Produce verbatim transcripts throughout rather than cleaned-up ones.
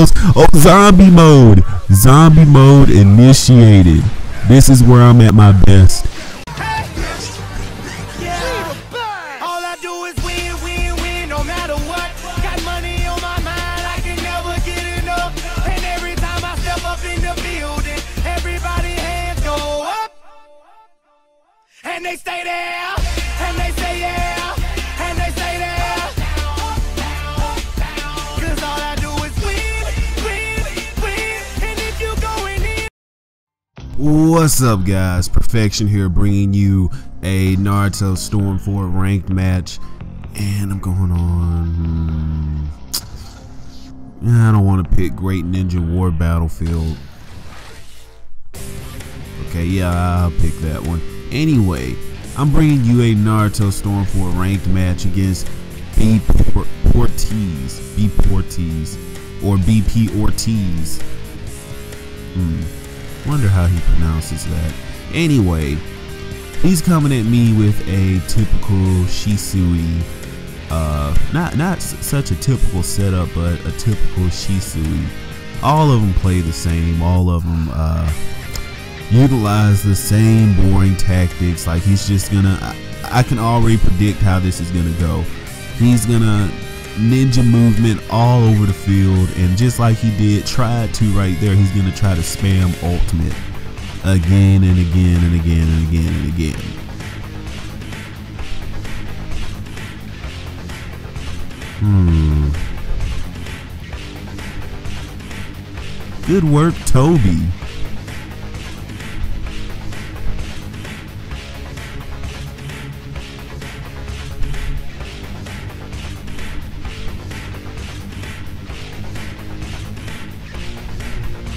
Oh, zombie mode. Zombie mode initiated. This is where I'm at my best. They stay there, and they say yeah, and they stay there, cause all I do is win, win, win, and if you go in here. What's up guys, Perfection here bringing you a Naruto Storm four ranked match, and I'm going on, hmm, I don't want to pick Great Ninja War Battlefield. Okay, yeah, I'll pick that one. Anyway, I'm bringing you a Naruto Storm four ranked match against Bportiz, Bportiz, or Bportiz. Hmm, wonder how he pronounces that. Anyway, he's coming at me with a typical Shisui, uh, not not such a typical setup, but a typical Shisui. All of them play the same. All of them. Uh, utilize the same boring tactics. Like he's just gonna I, I can already predict how this is gonna go. He's gonna ninja movement all over the field, and just like he did tried to right there, he's gonna try to spam ultimate again and again and again and again and again. Hmm. Good work, Toby.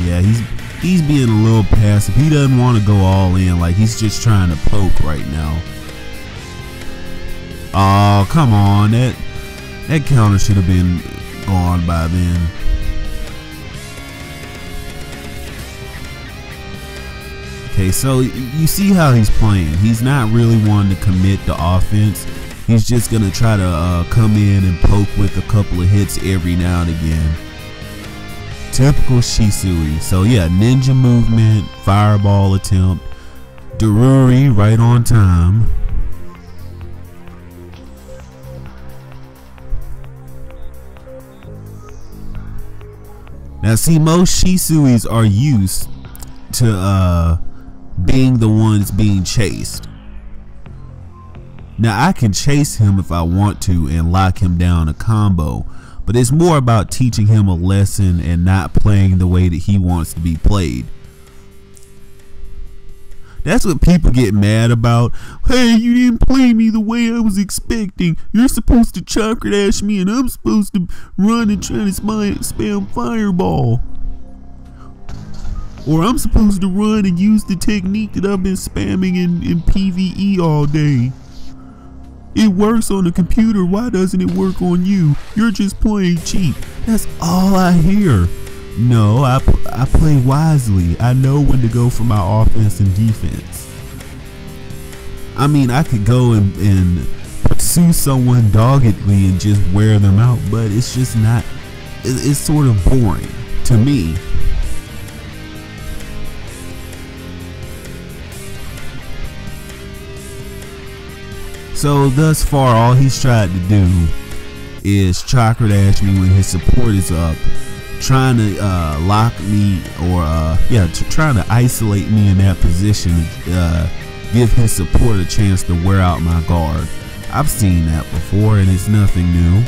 Yeah, he's he's being a little passive. He doesn't want to go all in. Like he's just trying to poke right now. Oh, come on, that that counter should have been gone by then. Okay, so you see how he's playing. He's not really wanting to commit the offense. He's just gonna try to uh, come in and poke with a couple of hits every now and again. Typical Shisui. So yeah, ninja movement, fireball attempt, Daruri right on time. Now see, most Shisuis are used to uh, being the ones being chased. Now I can chase him if I want to and lock him down a combo, but it's more about teaching him a lesson and not playing the way that he wants to be played. That's what people get mad about. Hey, you didn't play me the way I was expecting. You're supposed to chakra dash me, and I'm supposed to run and try to spam fireball. Or I'm supposed to run and use the technique that I've been spamming in, in P V E all day. It works on the computer, why doesn't it work on you? You're just playing cheap. That's all I hear. No, I, I play wisely. I know when to go for my offense and defense. I mean, I could go and, and pursue someone doggedly and just wear them out, but it's just not, it, it's sort of boring to me. So thus far, all he's tried to do is chakra dash me when his support is up, trying to uh, lock me, or uh, yeah, trying to isolate me in that position, uh, give his support a chance to wear out my guard. I've seen that before, and it's nothing new.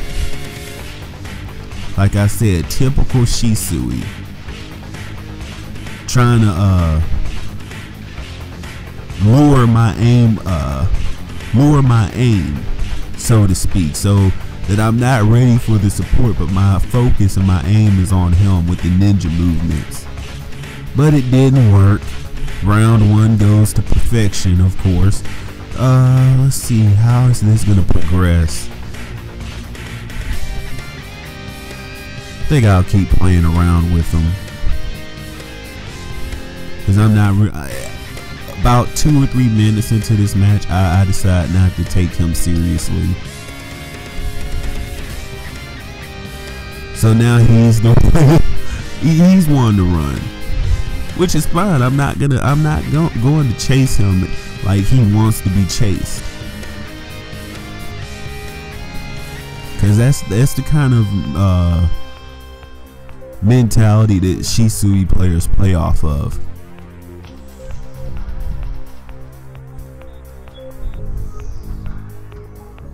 Like I said, typical Shisui, trying to uh, lure my aim. Uh, lower my aim, so to speak, so that I'm not ready for the support, but my focus and my aim is on him with the ninja movements. But it didn't work. Round one goes to perfection, of course. Uh, let's see, how is this gonna progress? I think I'll keep playing around with him, cause I'm not re- I, About two or three minutes into this match, I, I decide not to take him seriously. So now he's the He's wanting to run, which is fine. I'm not gonna. I'm not go, going to chase him like he wants to be chased, because that's that's the kind of uh, mentality that Shisui players play off of.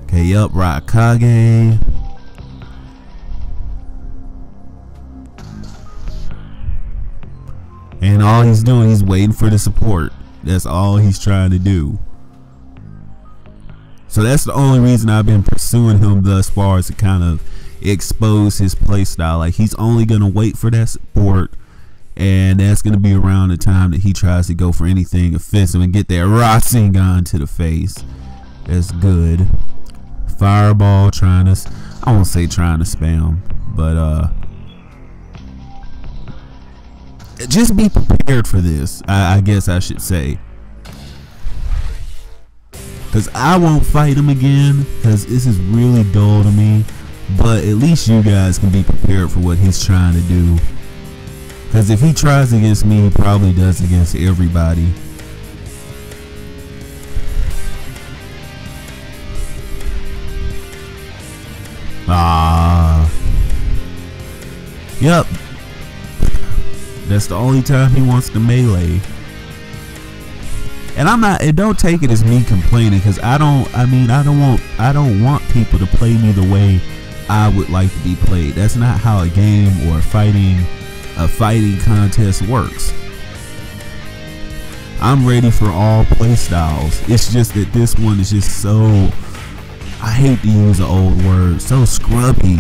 Okay, up Rock Kage. And all he's doing, he's waiting for the support. That's all he's trying to do. So that's the only reason I've been pursuing him thus far, is to kind of expose his play style. Like, he's only going to wait for that support, and that's going to be around the time that he tries to go for anything offensive and get that Rasengan to the face. That's good. Fireball, trying to, I won't say trying to spam, but uh just be prepared for this, I, I guess I should say, because I won't fight him again, because this is really dull to me. But at least you guys can be prepared for what he's trying to do, because if he tries against me, he probably does against everybody. Ah, yep. That's the only time he wants to melee. And I'm not, and don't take it as me complaining, because I don't, I mean, I don't want, I don't want people to play me the way I would like to be played. That's not how a game or a fighting, a fighting contest works. I'm ready for all play styles. It's just that this one is just so, I hate to use an old word, so scrubby.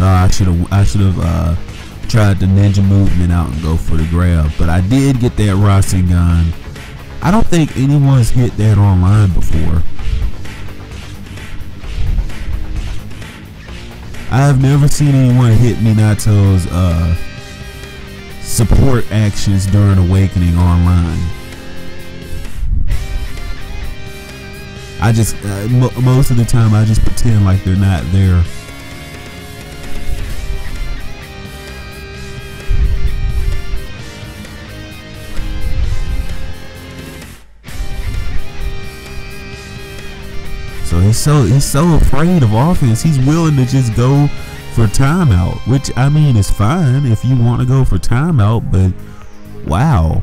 Uh, I should have I should have uh, tried the ninja movement out and go for the grab, but I did get that Rasengan. I don't think anyone's hit that online before. I have never seen anyone hit Minato's uh, support actions during Awakening online. I just uh, mo most of the time I just pretend like they're not there. He's so he's so afraid of offense. He's willing to just go for timeout, which I mean is fine if you want to go for timeout. But wow,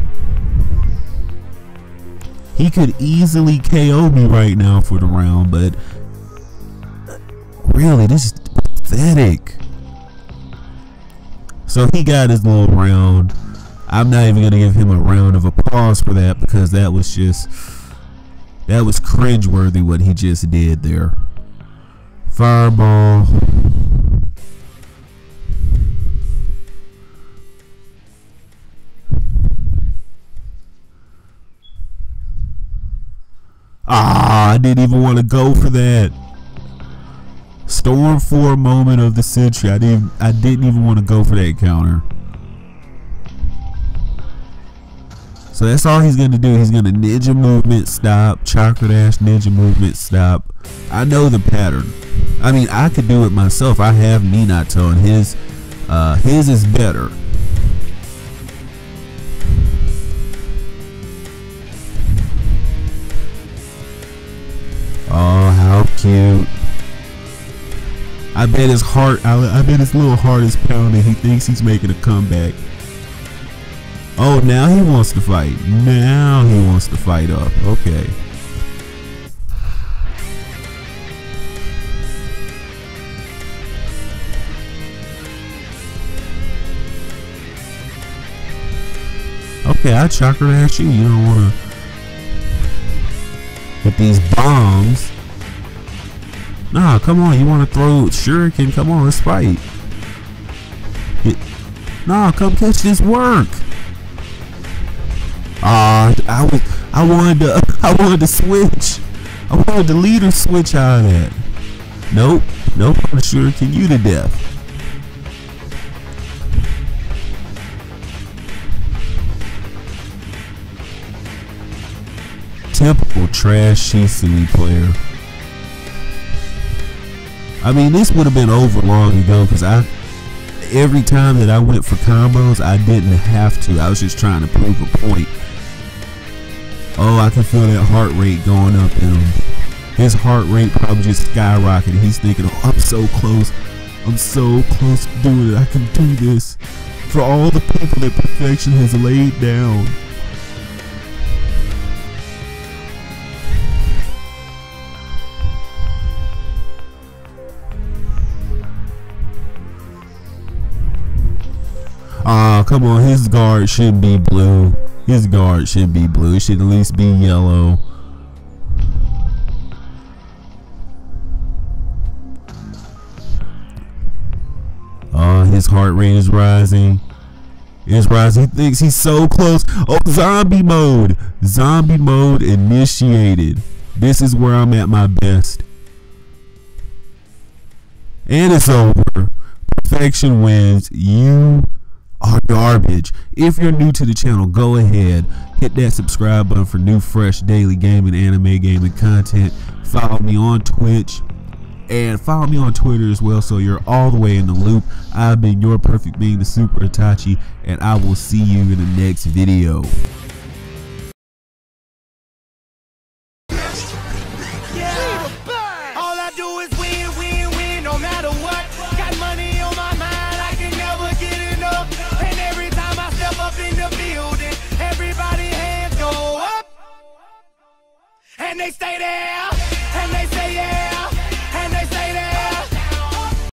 he could easily K O me right now for the round. But really, this is pathetic. So he got his little round. I'm not even gonna give him a round of applause for that, because that was just. That was cringeworthy what he just did there. Fireball. Ah, I didn't even want to go for that. Storm four moment of the century. I didn't I didn't even want to go for that counter. So that's all he's gonna do. He's gonna ninja movement stop, chakra dash, ninja movement stop. I know the pattern. I mean, I could do it myself. I have Minato, and his uh, his is better. Oh, how cute! I bet his heart. I, I bet his little heart is pounding. He thinks he's making a comeback. Oh, now he wants to fight. Now he wants to fight up. Okay. Okay, I chakra dash you. You don't want to with these bombs. Nah, come on. You want to throw shuriken? Come on, let's fight. It, nah, come catch this work. Uh, I was, I wanted to, I wanted to switch. I wanted the leader switch out of that. Nope, nope. I'm shuriken you to death. typical trash Shisui player. I mean, this would have been over long ago, because I every time that I went for combos, I didn't have to. I was just trying to prove a point. Oh, I can feel that heart rate going up in him. His heart rate probably just skyrocketed. He's thinking, oh, I'm so close. I'm so close to doing it. I can do this. For all the people that perfection has laid down. Ah, uh, come on. His guard should be blue. His guard should be blue. It should at least be yellow. Uh, his heart rate is rising. It's rising. He thinks he's so close. Oh, zombie mode. Zombie mode initiated. This is where I'm at my best. And it's over. Perfection wins. You are garbage. If you're new to the channel, go ahead, hit that subscribe button for new, fresh daily gaming, anime gaming content. Follow me on Twitch. And follow me on Twitter as well, so you're all the way in the loop. I've been your perfect being, the Super Itachi, and I will see you in the next video. All I do is win, win, win, no matter what. Got money on my mind, I can never get enough. And every time I step up in the building, everybody hands go up, and they stay there.